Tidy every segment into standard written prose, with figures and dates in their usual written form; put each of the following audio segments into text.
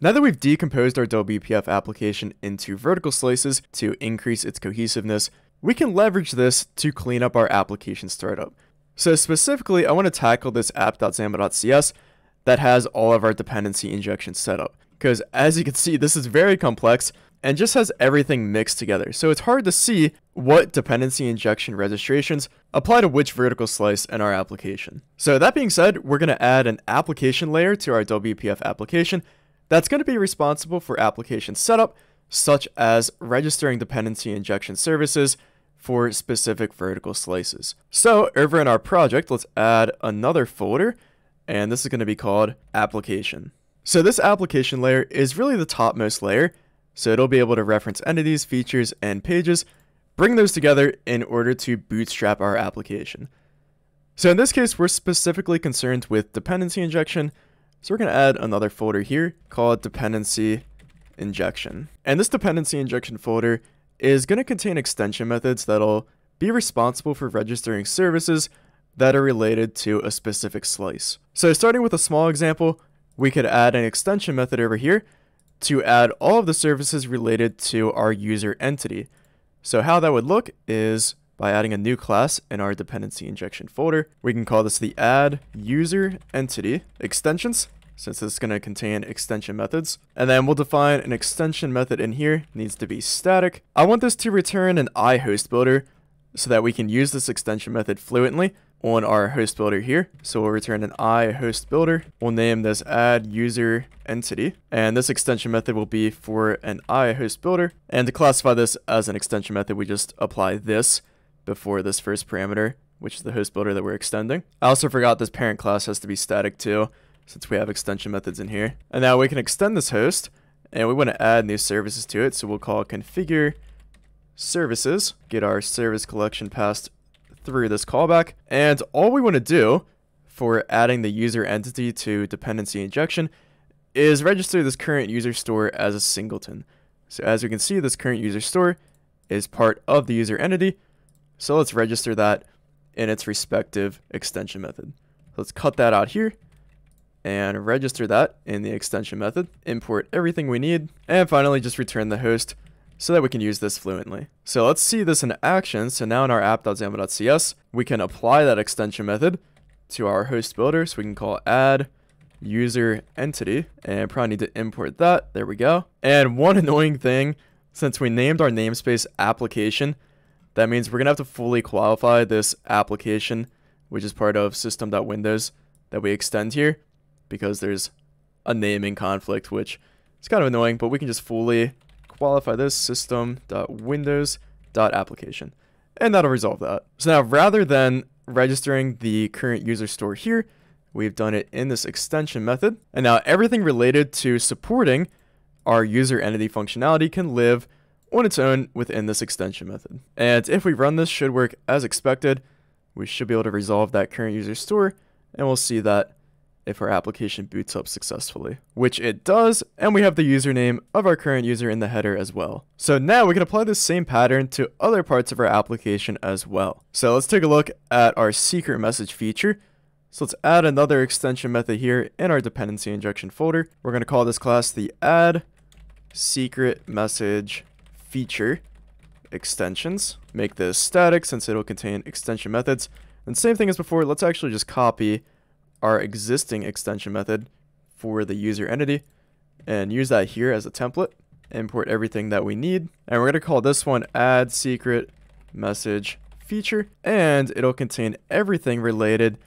Now that we've decomposed our WPF application into vertical slices to increase its cohesiveness, we can leverage this to clean up our application startup. So specifically, I want to tackle this app.xaml.cs that has all of our dependency injections set up. Because as you can see, this is very complex and just has everything mixed together. So it's hard to see what dependency injection registrations apply to which vertical slice in our application. So that being said, we're going to add an application layer to our WPF application that's going to be responsible for application setup, such as registering dependency injection services for specific vertical slices. So over in our project, let's add another folder, and this is going to be called application. So this application layer is really the topmost layer, so it'll be able to reference entities, features, and pages, bring those together in order to bootstrap our application. So in this case, we're specifically concerned with dependency injection, so we're going to add another folder here called dependency injection. And this dependency injection folder is going to contain extension methods that'll be responsible for registering services that are related to a specific slice. So starting with a small example, we could add an extension method over here to add all of the services related to our user entity. So how that would look is by adding a new class in our dependency injection folder. We can call this the AddUserEntityExtensions, since it's going to contain extension methods. And then we'll define an extension method in here. It needs to be static. I want this to return an IHostBuilder so that we can use this extension method fluently on our host builder here. So we'll return an IHostBuilder. We'll name this AddUserEntity. And this extension method will be for an IHostBuilder. And to classify this as an extension method, we just apply this before this first parameter, which is the host builder that we're extending. I also forgot this parent class has to be static too, since we have extension methods in here. And now we can extend this host, and we want to add new services to it. So we'll call configure services, get our service collection passed through this callback. And all we want to do for adding the user entity to dependency injection is register this current user store as a singleton. So as we can see, this current user store is part of the user entity. So let's register that in its respective extension method. Let's cut that out here and register that in the extension method, import everything we need, and finally just return the host so that we can use this fluently. So let's see this in action. So now in our app.xaml.cs, we can apply that extension method to our host builder. So we can call AddUserEntity and probably need to import that. There we go. And one annoying thing, since we named our namespace application, that means we're going to have to fully qualify this application, which is part of system.windows that we extend here, because there's a naming conflict, which is kind of annoying, but we can just fully qualify this system.windows.application, and that'll resolve that. So now rather than registering the current user store here, we've done it in this extension method. And now everything related to supporting our user entity functionality can live on its own within this extension method. And if we run this, should work as expected. We should be able to resolve that current user store, and we'll see that if our application boots up successfully, which it does, and we have the username of our current user in the header as well. So now we can apply this same pattern to other parts of our application as well. So let's take a look at our secret message feature. So let's add another extension method here in our dependency injection folder. We're going to call this class the AddSecretMessageFeatureExtensions. Make this static since it'll contain extension methods. And same thing as before, let's actually just copy our existing extension method for the user entity and use that here as a template. Import everything that we need. And we're going to call this one AddSecretMessageFeature, and it'll contain everything related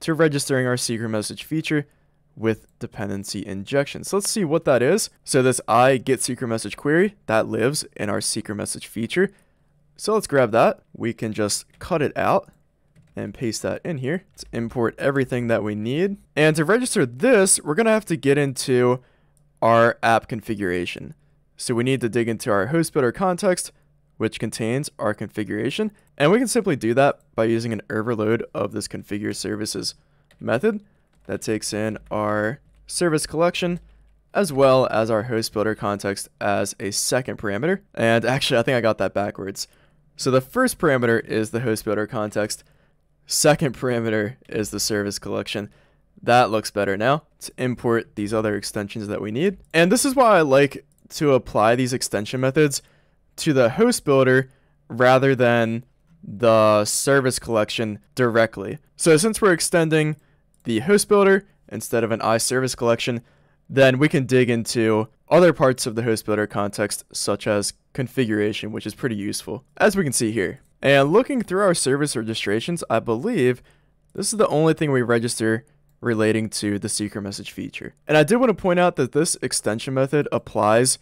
to registering our secret message feature with dependency injection. So let's see what that is. So this IGetSecretMessageQuery that lives in our secret message feature. So let's grab that. We can just cut it out and paste that in here. Let's import everything that we need. And to register this, we're going to have to get into our app configuration. So we need to dig into our host builder context, which contains our configuration. And we can simply do that by using an overload of this configure services method that takes in our service collection as well as our host builder context as a second parameter. And actually, I think I got that backwards. So the first parameter is the host builder context, second parameter is the service collection, That looks better now. Let's import these other extensions that we need. And this is why I like to apply these extension methods to the host builder rather than the service collection directly. So since we're extending the host builder instead of an iService collection, then we can dig into other parts of the host builder context, such as configuration, which is pretty useful, as we can see here. And looking through our service registrations, I believe this is the only thing we register relating to the secret message feature. And I did want to point out that this extension method applies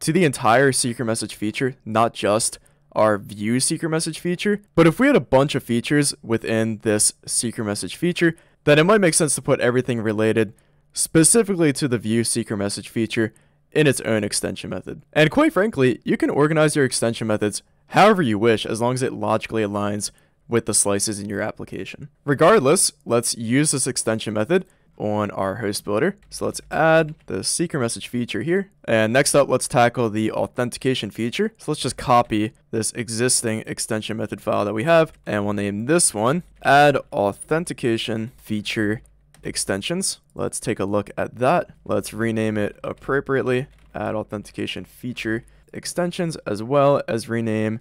to the entire secret message feature, not just our view secret message feature. But if we had a bunch of features within this secret message feature, then it might make sense to put everything related specifically to the view secret message feature in its own extension method. And quite frankly, you can organize your extension methods however you wish, as long as it logically aligns with the slices in your application. Regardless, let's use this extension method on our host builder. So let's add the secret message feature here. And next up, let's tackle the authentication feature. So let's just copy this existing extension method file that we have, and we'll name this one AddAuthenticationFeatureExtensions. Let's take a look at that. Let's rename it appropriately, AddAuthenticationFeatureExtensions, as well as rename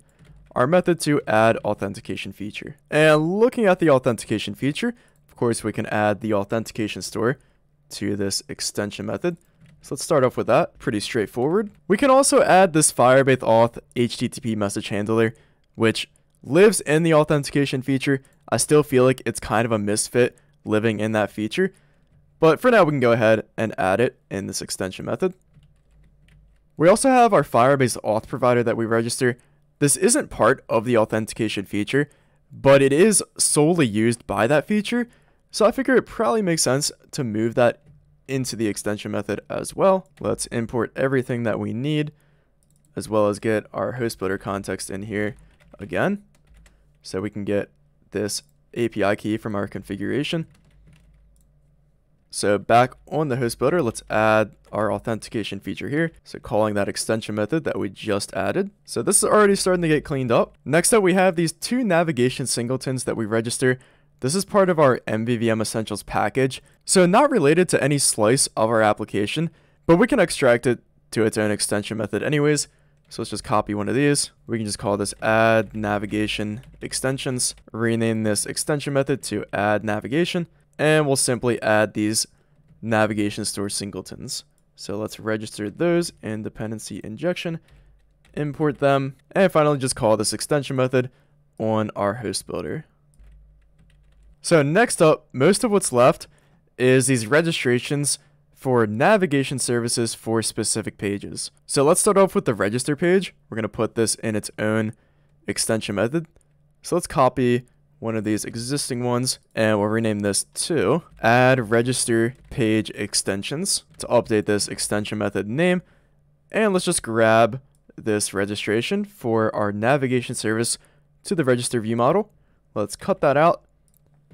our method to AddAuthenticationFeature. And looking at the authentication feature, of course, we can add the authentication store to this extension method. So let's start off with that. Pretty straightforward. We can also add this FirebaseAuthHttpMessageHandler, which lives in the authentication feature. I still feel like it's kind of a misfit living in that feature, but for now we can go ahead and add it in this extension method. We also have our FirebaseAuthProvider that we register. This isn't part of the authentication feature, but it is solely used by that feature. So I figure it probably makes sense to move that into the extension method as well. Let's import everything that we need, as well as get our host builder context in here again, so we can get this API key from our configuration. So back on the host builder, let's add our authentication feature here. So calling that extension method that we just added. So this is already starting to get cleaned up. Next up, we have these two navigation singletons that we register. This is part of our MVVM Essentials package. So not related to any slice of our application, but we can extract it to its own extension method anyways. So let's just copy one of these. We can just call this AddNavigationExtensions, rename this extension method to AddNavigation, and we'll simply add these navigation store singletons. So let's register those in dependency injection, import them, and finally just call this extension method on our host builder. So next up, most of what's left is these registrations for navigation services for specific pages. So let's start off with the register page. We're going to put this in its own extension method. So let's copy one of these existing ones, and we'll rename this to AddRegisterPageExtensions to update this extension method name. And let's just grab this registration for our navigation service to the register view model. Let's cut that out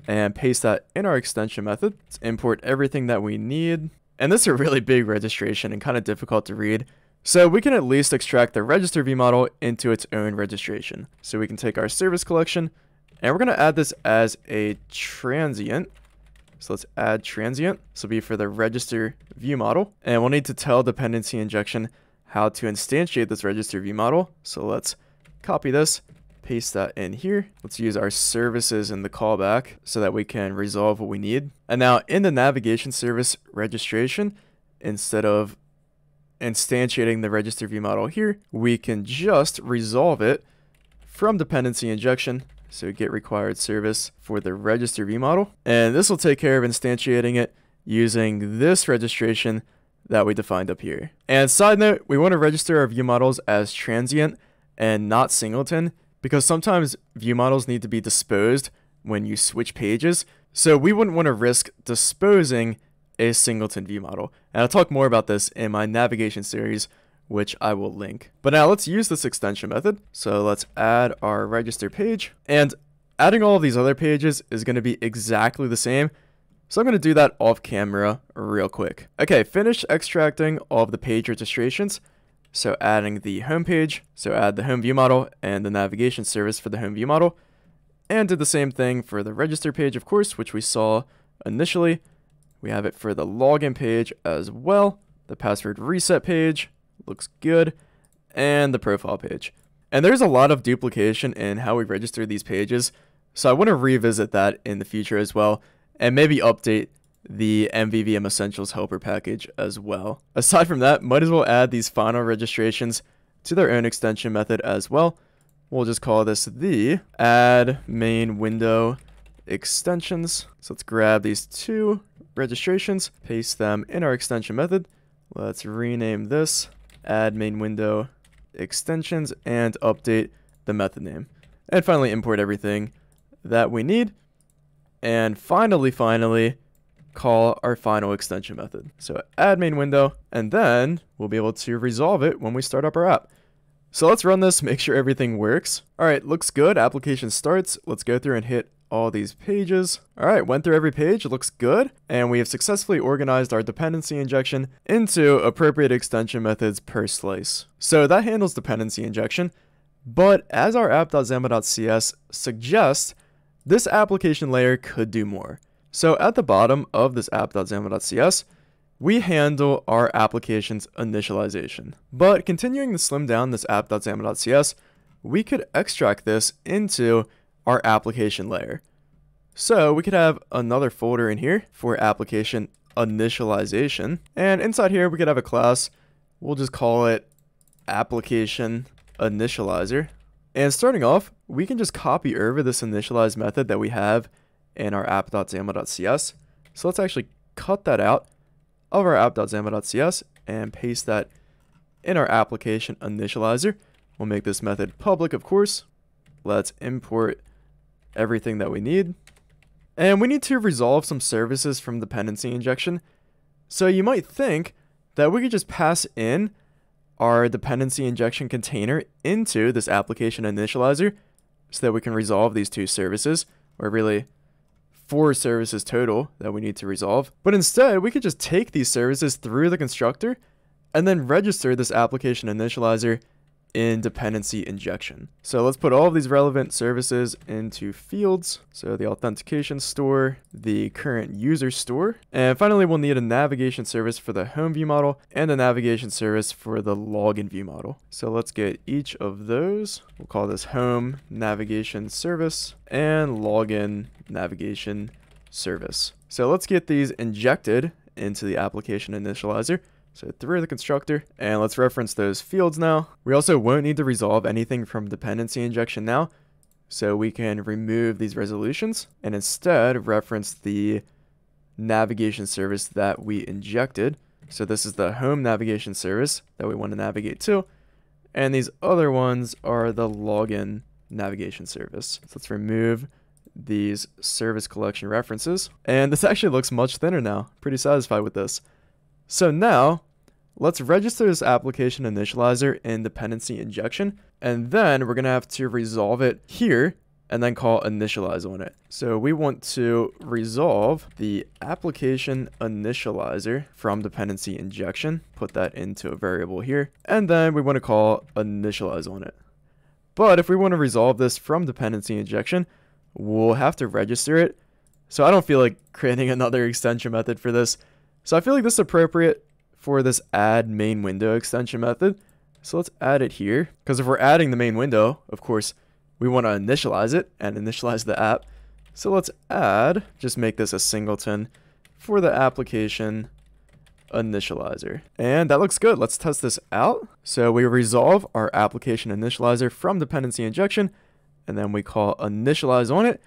and paste that in our extension method. Let's import everything that we need. And this is a really big registration and kind of difficult to read, so we can at least extract the register view model into its own registration. So we can take our service collection, and we're going to add this as a transient. So let's add transient. This will be for the register view model. And we'll need to tell dependency injection how to instantiate this register view model. So let's copy this, paste that in here. Let's use our services in the callback so that we can resolve what we need. And now in the navigation service registration, instead of instantiating the register view model here, we can just resolve it from dependency injection. So get required service for the register view model. And this will take care of instantiating it using this registration that we defined up here. And side note, we want to register our view models as transient and not singleton, because sometimes view models need to be disposed when you switch pages. So we wouldn't want to risk disposing a singleton view model. And I'll talk more about this in my navigation series, which I will link. But now let's use this extension method. So let's add our register page, and adding all of these other pages is going to be exactly the same. So I'm going to do that off camera real quick. Okay, finish extracting all of the page registrations. So adding the home page, so add the home view model and the navigation service for the home view model, and did the same thing for the register page, of course, which we saw initially, We have it for the login page as well. The password reset page looks good, and the profile page. And there's a lot of duplication in how we register these pages, so I want to revisit that in the future as well, and maybe update the MVVM Essentials Helper package as well. Aside from that, might as well add these final registrations to their own extension method as well. We'll just call this the AddMainWindowExtensions. So let's grab these two registrations, paste them in our extension method. Let's rename this AddMainWindowExtensions and update the method name. And finally, import everything that we need. And finally, call our final extension method. So AddMainWindow, and then we'll be able to resolve it when we start up our app. So let's run this, make sure everything works. All right, looks good. Application starts. Let's go through and hit all these pages. All right, went through every page. It looks good. And we have successfully organized our dependency injection into appropriate extension methods per slice. So that handles dependency injection. But as our app.xaml.cs suggests, this application layer could do more. So at the bottom of this app.xaml.cs, we handle our application's initialization. But continuing to slim down this app.xaml.cs, we could extract this into our application layer. So we could have another folder in here for application initialization. And inside here, we could have a class. We'll just call it ApplicationInitializer. And starting off, we can just copy over this initialize method that we have in our app.xaml.cs. So let's actually cut that out of our app.xaml.cs and paste that in our application initializer. We'll make this method public, of course. Let's import everything that we need. And we need to resolve some services from dependency injection. So you might think that we could just pass in our dependency injection container into this application initializer so that we can resolve these two services, or really four services total that we need to resolve. But instead, we could just take these services through the constructor and then register this application initializer in dependency injection. So let's put all of these relevant services into fields. So the authentication store, the current user store, and finally we'll need a navigation service for the home view model and a navigation service for the login view model. So let's get each of those. We'll call this home navigation service and login navigation service. So let's get these injected into the application initializer. So through the constructor, and let's reference those fields now. We also won't need to resolve anything from dependency injection now, so we can remove these resolutions and instead reference the navigation service that we injected. So this is the home navigation service that we want to navigate to, and these other ones are the login navigation service. So let's remove these service collection references, and this actually looks much thinner now. Pretty satisfied with this. So now, let's register this application initializer in dependency injection, and then we're going to have to resolve it here and then call initialize on it. So we want to resolve the application initializer from dependency injection, put that into a variable here, and then we want to call initialize on it. But if we want to resolve this from dependency injection, we'll have to register it. So I don't feel like creating another extension method for this. So I feel like this is appropriate for this add main window extension method. So let's add it here, because if we're adding the main window, of course, we want to initialize it and initialize the app. So let's add, just make this a singleton for the application initializer. And that looks good. Let's test this out. So we resolve our application initializer from dependency injection, and then we call initialize on it.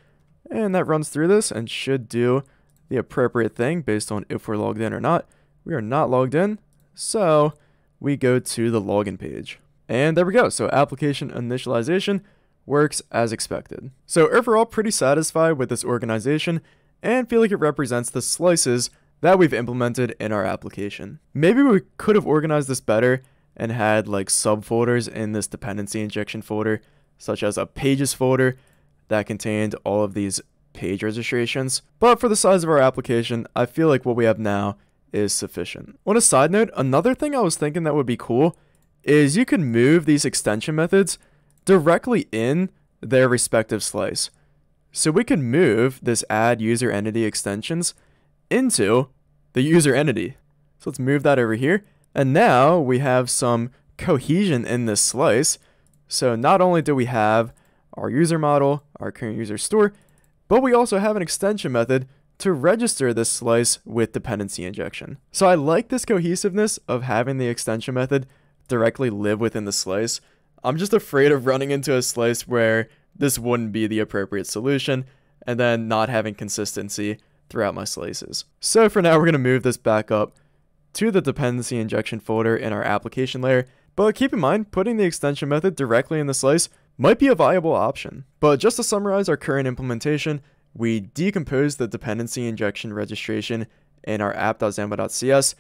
And that runs through this and should do the appropriate thing based on if we're logged in or not. We are not logged in, so we go to the login page. And there we go. So application initialization works as expected. So overall, pretty satisfied with this organization and feel like it represents the slices that we've implemented in our application. Maybe we could have organized this better and had like subfolders in this dependency injection folder, such as a pages folder that contained all of these page registrations, but for the size of our application, I feel like what we have now is sufficient. On a side note, another thing I was thinking that would be cool is you can move these extension methods directly in their respective slice. So we can move this add user entity extensions into the user entity. So let's move that over here. And now we have some cohesion in this slice. So not only do we have our user model, our current user store, but we also have an extension method to register this slice with dependency injection. So I like this cohesiveness of having the extension method directly live within the slice. I'm just afraid of running into a slice where this wouldn't be the appropriate solution and then not having consistency throughout my slices. So for now, we're going to move this back up to the dependency injection folder in our application layer. But keep in mind, putting the extension method directly in the slice might be a viable option. But just to summarize our current implementation, we decomposed the dependency injection registration in our app.xaml.cs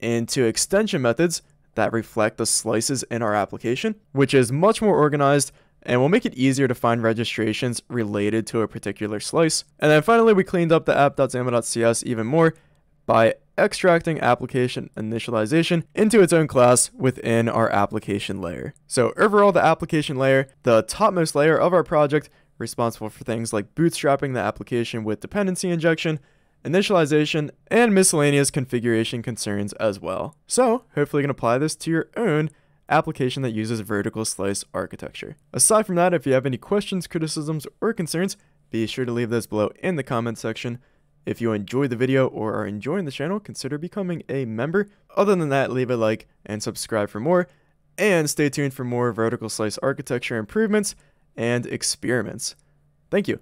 into extension methods that reflect the slices in our application, which is much more organized and will make it easier to find registrations related to a particular slice. And then finally, we cleaned up the app.xaml.cs even more by extracting application initialization into its own class within our application layer. So overall, the application layer, the topmost layer of our project, responsible for things like bootstrapping the application with dependency injection, initialization, and miscellaneous configuration concerns as well. So hopefully you can apply this to your own application that uses vertical slice architecture. Aside from that, if you have any questions, criticisms, or concerns, be sure to leave those below in the comment section. If you enjoyed the video or are enjoying the channel, consider becoming a member. Other than that, leave a like and subscribe for more, and stay tuned for more vertical slice architecture improvements and experiments. Thank you.